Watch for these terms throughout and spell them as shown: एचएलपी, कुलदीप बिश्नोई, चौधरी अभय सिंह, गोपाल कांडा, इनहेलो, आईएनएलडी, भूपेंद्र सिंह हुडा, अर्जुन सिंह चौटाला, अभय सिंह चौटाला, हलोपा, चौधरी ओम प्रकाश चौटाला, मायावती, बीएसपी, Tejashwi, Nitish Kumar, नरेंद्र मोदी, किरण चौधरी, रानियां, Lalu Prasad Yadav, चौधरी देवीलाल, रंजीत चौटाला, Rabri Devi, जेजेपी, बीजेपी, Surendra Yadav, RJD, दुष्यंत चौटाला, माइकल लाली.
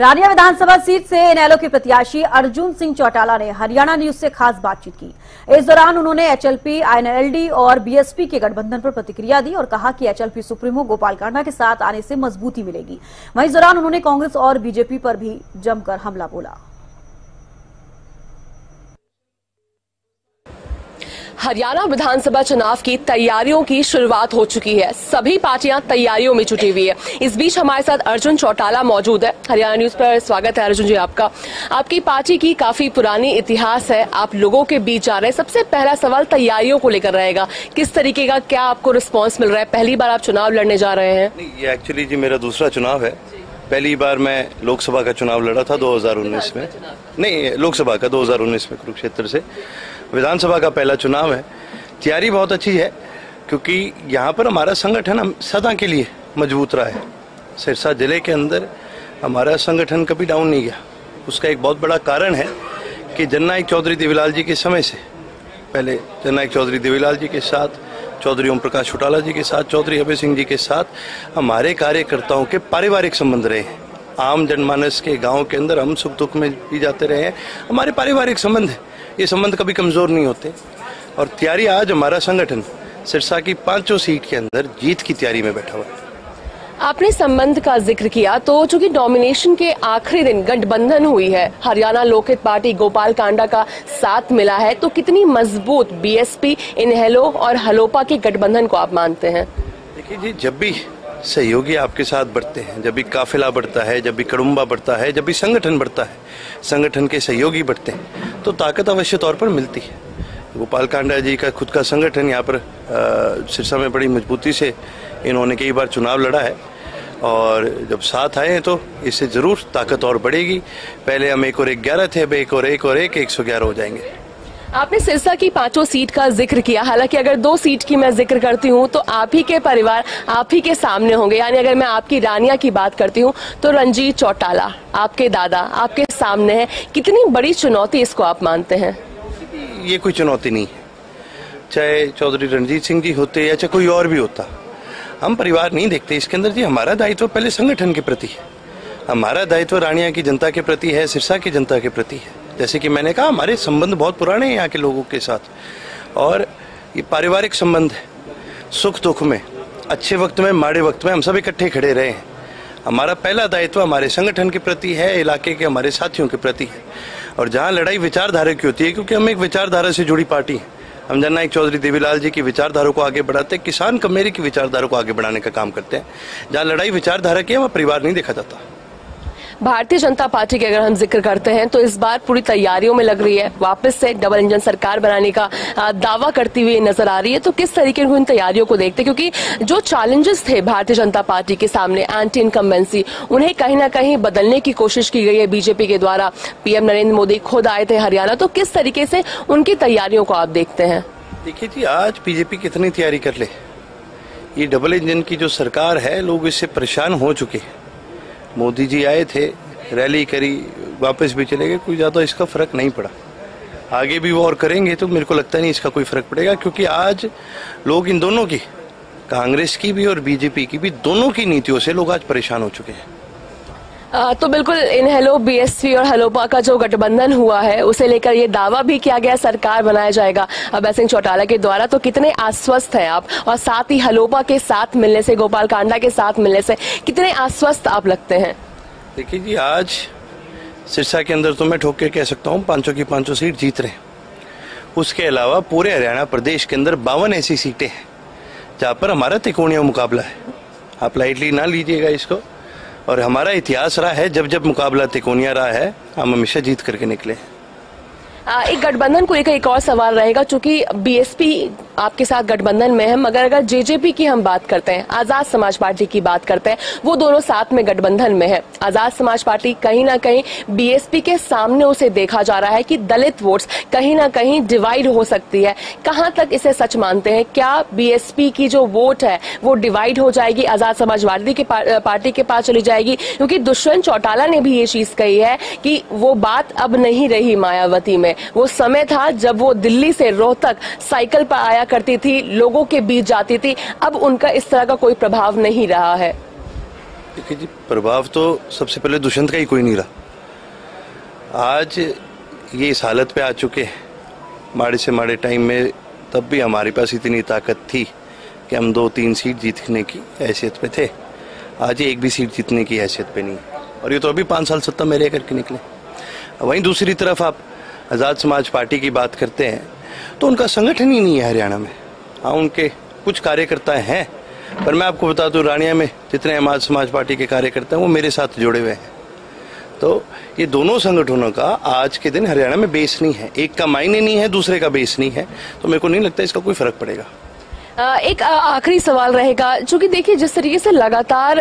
रानियां विधानसभा seat से इनेलो के प्रत्याशी अर्जुन सिंह चौटाला ने हरियाणा न्यूज से खास बातचीत की। इस दौरान उन्होंने एचएलपी, आईएनएलडी और बीएसपी के गठबंधन पर प्रतिक्रिया दी और कहा कि एचएलपी सुप्रीमो गोपाल कांडा के साथ आने से मजबूती मिलेगी। वहीं इस दौरान उन्होंने कांग्रेस और बीजेपी पर भी जमकर हमला बोला। हरियाणा विधानसभा चुनाव की तैयारियों की शुरुआत हो चुकी है। सभी पार्टियां तैयारियों में जुटी हुई है। इस बीच हमारे साथ अर्जुन चौटाला मौजूद है। हरियाणा न्यूज पर स्वागत है अर्जुन जी आपका। आपकी पार्टी की काफी पुरानी इतिहास है, आप लोगों के बीच जा रहे हैं। सबसे पहला सवाल तैयारियों को लेकर रहेगा, किस तरीके का क्या आपको रिस्पॉन्स मिल रहा है? पहली बार आप चुनाव लड़ने जा रहे हैं। ये एक्चुअली जी मेरा दूसरा चुनाव है। पहली बार मैं लोकसभा का चुनाव लड़ा था 2019 में, नहीं लोकसभा का 2019 में कुरुक्षेत्र से। विधानसभा का पहला चुनाव है। तैयारी बहुत अच्छी है क्योंकि यहाँ पर हमारा संगठन हम सदा के लिए मजबूत रहा है। सिरसा जिले के अंदर हमारा संगठन कभी डाउन नहीं गया। उसका एक बहुत बड़ा कारण है कि जननायक चौधरी देवीलाल जी के समय से पहले जननायक चौधरी देवीलाल जी के साथ, चौधरी ओम प्रकाश चौटाला जी के साथ, चौधरी अभय सिंह जी के साथ हमारे कार्यकर्ताओं के पारिवारिक संबंध रहे हैं। आम जनमानस के गाँव के अंदर हम सुख दुख में भी जाते रहे हैं। हमारे पारिवारिक संबंध, ये संबंध कभी कमजोर नहीं होते। और तैयारी आज हमारा संगठन सिरसा की 5 सीट के अंदर जीत की तैयारी में बैठा हुआ है। आपने संबंध का जिक्र किया तो चूंकि नॉमिनेशन के आखिरी दिन गठबंधन हुई है, हरियाणा लोकहित पार्टी गोपाल कांडा का साथ मिला है, तो कितनी मजबूत बीएसपी, इनहेलो और हलोपा के गठबंधन को आप मानते हैं? देखिए जी, जब भी सहयोगी आपके साथ बढ़ते हैं, जब भी काफिला बढ़ता है, जब भी कड़ुम्बा बढ़ता है, जब भी संगठन बढ़ता है, संगठन के सहयोगी बढ़ते हैं तो ताकत अवश्य तौर पर मिलती है। गोपाल कांडा जी का खुद का संगठन यहाँ पर सिरसा में बड़ी मजबूती से इन्होंने कई बार चुनाव लड़ा है और जब साथ आए हैं तो इससे ज़रूर ताकत और बढ़ेगी। पहले हम 1 और 11 थे, अब 1 और 1 और 1, 111 हो जाएंगे। आपने सिरसा की 5 सीट का जिक्र किया, हालांकि अगर 2 सीट की मैं जिक्र करती हूं तो आप ही के परिवार आप ही के सामने होंगे। यानी अगर मैं आपकी रानियां की बात करती हूं तो रंजीत चौटाला, आपके दादा, आपके सामने है। कितनी बड़ी चुनौती इसको आप मानते हैं? ये कोई चुनौती नहीं है। चाहे चौधरी रंजीत सिंह जी होते या चाहे कोई और भी होता, हम परिवार नहीं देखते इसके अंदर जी। हमारा दायित्व पहले संगठन के प्रति है, हमारा दायित्व रानियां की जनता के प्रति है, सिरसा की जनता के प्रति है। जैसे कि मैंने कहा, हमारे संबंध बहुत पुराने हैं यहाँ के लोगों के साथ और ये पारिवारिक संबंध है। सुख दुख में, अच्छे वक्त में, माड़े वक्त में हम सब इकट्ठे खड़े रहे हैं। हमारा पहला दायित्व हमारे संगठन के प्रति है, इलाके के हमारे साथियों के प्रति है। और जहाँ लड़ाई विचारधारा की होती है, क्योंकि हम एक विचारधारा से जुड़ी पार्टी है। हम जननायक चौधरी देवीलाल जी की विचारधारा को आगे बढ़ाते हैं, किसान कमेरी की विचारधारा को आगे बढ़ाने का काम करते हैं। जहाँ लड़ाई विचारधारा की है वहाँ परिवार नहीं देखा जाता। भारतीय जनता पार्टी के अगर हम जिक्र करते हैं तो इस बार पूरी तैयारियों में लग रही है, वापस से डबल इंजन सरकार बनाने का दावा करती हुई नजर आ रही है। तो किस तरीके की इन तैयारियों को देखते हैं, क्योंकि जो चैलेंजेस थे भारतीय जनता पार्टी के सामने, एंटी इनकम्बेंसी, उन्हें कहीं ना कहीं बदलने की कोशिश की गई है बीजेपी के द्वारा। पीएम नरेंद्र मोदी खुद आए थे हरियाणा, तो किस तरीके से उनकी तैयारियों को आप देखते हैं? देखिए जी, आज बीजेपी कितनी तैयारी कर ले, ये डबल इंजन की जो सरकार है, लोग इससे परेशान हो चुके हैं। मोदी जी आए थे, रैली करी, वापस भी चले गए, कोई ज़्यादा इसका फर्क नहीं पड़ा। आगे भी वो और करेंगे तो मेरे को लगता नहीं इसका कोई फर्क पड़ेगा, क्योंकि आज लोग इन दोनों की, कांग्रेस की भी और बीजेपी की भी, दोनों की नीतियों से लोग आज परेशान हो चुके हैं। तो बिल्कुल इनहेलो, बीएसपी और हलोपा का जो गठबंधन हुआ है उसे लेकर ये दावा भी किया गया सरकार बनाया जाएगा अभय सिंह चौटाला के द्वारा, तो कितने आश्वस्त हैं आप? और साथ ही हलोपा के साथ मिलने से, गोपाल कांडा के साथ मिलने से कितने आश्वस्त आप लगते हैं? देखिए जी, आज सिरसा के अंदर तो मैं ठोक के कह सकता हूँ 5 की 5 सीट जीत रहे हैं। उसके अलावा पूरे हरियाणा प्रदेश के अंदर 52 ऐसी सीटें हैं जहाँ पर हमारा त्रिकोणीय मुकाबला है। आप लाइटली ना लीजिएगा इसको। और हमारा इतिहास रहा है, जब जब मुकाबला तिकोनिया रहा है हम हमेशा जीत करके निकले। एक गठबंधन को लेकर एक और सवाल रहेगा, चूंकि बीएसपी आपके साथ गठबंधन में है, मगर अगर जेजेपी की हम बात करते हैं, आजाद समाज पार्टी की बात करते हैं, वो दोनों साथ में गठबंधन में है। आजाद समाज पार्टी कहीं ना कहीं बीएसपी के सामने उसे देखा जा रहा है कि दलित वोट्स कहीं ना कहीं डिवाइड हो सकती है। कहाँ तक इसे सच मानते हैं? क्या बीएसपी की जो वोट है वो डिवाइड हो जाएगी, आजाद समाजवादी की पार्टी के पास चली जाएगी? क्योंकि दुष्यंत चौटाला ने भी ये चीज कही है कि वो बात अब नहीं रही मायावती में। वो समय था जब वो दिल्ली से रोहतक साइकिल पर आया करती थी, लोगों के बीच जाती थी, अब उनका इस तरह का कोई प्रभाव नहीं रहा है। देखिए जी, प्रभाव तो सबसे पहले दुष्यंत का ही कोई नहीं रहा। आज ये इस हालत पे आ चुके हैं, माड़े से माड़े टाइम में तब भी हमारे पास इतनी ताकत थी कि हम 2-3 सीट जीतने की हैसियत पे थे, आज ये एक भी सीट जीतने की हैसियत पे नहीं। और ये तो अभी 5 साल सत्ता में रह करके निकले। वहीं दूसरी तरफ आप आज़ाद समाज पार्टी की बात करते हैं तो उनका संगठन ही नहीं है हरियाणा में। हाँ, उनके कुछ कार्यकर्ता हैं, पर मैं आपको बता दूं रानियां में जितने आज़ाद समाज पार्टी के कार्यकर्ता हैं वो मेरे साथ जुड़े हुए हैं। तो ये दोनों संगठनों का आज के दिन हरियाणा में बेस नहीं है, एक का मायने नहीं है, दूसरे का बेस नहीं है, तो मेरे को नहीं लगता इसका कोई फर्क पड़ेगा। एक आखिरी सवाल रहेगा, चूंकि देखिए जिस तरीके से लगातार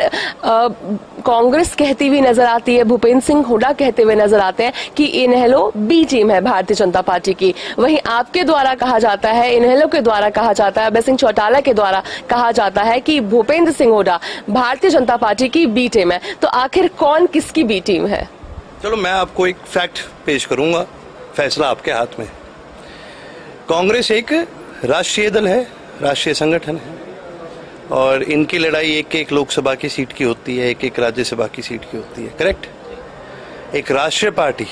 कांग्रेस कहती हुई नजर आती है, भूपेंद्र सिंह हुडा कहते हुए नजर आते हैं कि इनहेलो बी टीम है भारतीय जनता पार्टी की, वहीं आपके द्वारा कहा जाता है, इनहेलो के द्वारा कहा जाता है, अभय सिंह चौटाला के द्वारा कहा जाता है कि भूपेंद्र सिंह हुडा भारतीय जनता पार्टी की बी टीम है, तो आखिर कौन किसकी बी टीम है? चलो मैं आपको एक फैक्ट पेश करूंगा, फैसला आपके हाथ में। कांग्रेस एक राष्ट्रीय दल है, राष्ट्रीय संगठन है, और इनकी लड़ाई 1-1 लोकसभा की सीट की होती है, 1-1 राज्यसभा की सीट की होती है, करेक्ट। एक राष्ट्रीय पार्टी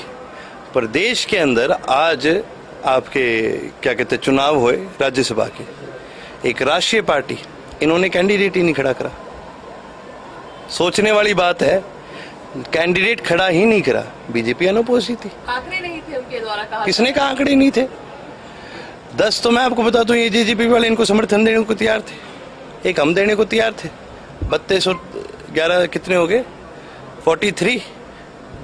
प्रदेश के अंदर आज आपके क्या कहते हैं चुनाव हुए राज्यसभा के, एक राष्ट्रीय पार्टी इन्होंने कैंडिडेट ही नहीं खड़ा करा। सोचने वाली बात है, कैंडिडेट खड़ा ही नहीं करा। बीजेपी अनुपोषी थी, आंकड़े नहीं थे उनके द्वारा कहा। किसने कहा आंकड़े नहीं थे? 10 तो मैं आपको बता दूं ये जेजेपी वाले इनको समर्थन देने को तैयार थे, एक हम देने को तैयार थे। 3211 कितने हो गए, 43,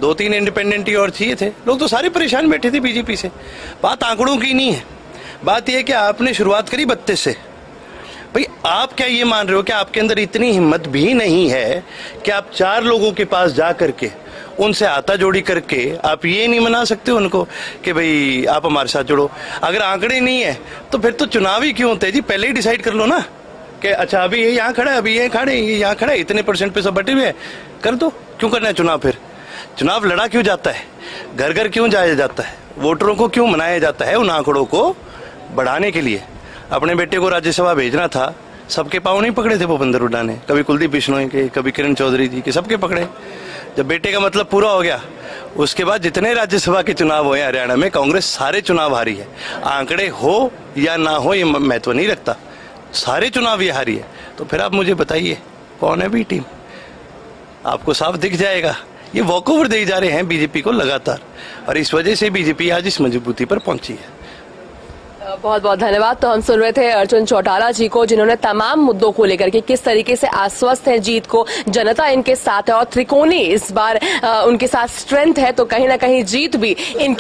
2-3 इंडिपेंडेंट ही और चाहिए थे। लोग तो सारे परेशान बैठे थे बीजेपी से। बात आंकड़ों की नहीं है, बात यह है कि आपने शुरुआत करी 32 से। भाई आप क्या ये मान रहे हो कि आपके अंदर इतनी हिम्मत भी नहीं है कि आप 4 लोगों के पास जा करके उनसे आता जोड़ी करके आप ये नहीं मना सकते उनको कि भाई आप हमारे साथ जुड़ो? अगर आंकड़े नहीं है तो फिर तो चुनाव ही क्यों होते हैं जी? पहले ही डिसाइड कर लो ना कि अच्छा अभी ये यहाँ खड़ा है, अभी ये खड़े, ये यहाँ खड़ा है, इतने % पे सब बटे हुए हैं, कर दो। क्यों करना है चुनाव? फिर चुनाव लड़ा क्यों जाता है? घर घर क्यों जाया जाता है? वोटरों को क्यों मनाया जाता है? उन आंकड़ों को बढ़ाने के लिए। अपने बेटे को राज्यसभा भेजना था, सबके पाँव नहीं पकड़े थे भूपेंद्र हुडा ने, कभी कुलदीप बिश्नोई के, कभी किरण चौधरी जी के, सबके पकड़े। जब बेटे का मतलब पूरा हो गया, उसके बाद जितने राज्यसभा के चुनाव हुए हरियाणा में कांग्रेस सारे चुनाव हारी है। आंकड़े हो या ना हो ये महत्व नहीं रखता, सारे चुनाव ये हारी है। तो फिर आप मुझे बताइए कौन है बी टीम? आपको साफ दिख जाएगा, ये वॉकओवर दे जा रहे हैं बीजेपी को लगातार, और इस वजह से बीजेपी आज इस मजबूती पर पहुंची है। बहुत बहुत धन्यवाद। तो हम सुन रहे थे अर्जुन चौटाला जी को, जिन्होंने तमाम मुद्दों को लेकर के किस तरीके से आश्वस्त है, जीत को जनता इनके साथ है, और त्रिकोणी इस बार उनके साथ स्ट्रेंथ है, तो कहीं ना कहीं जीत भी इनके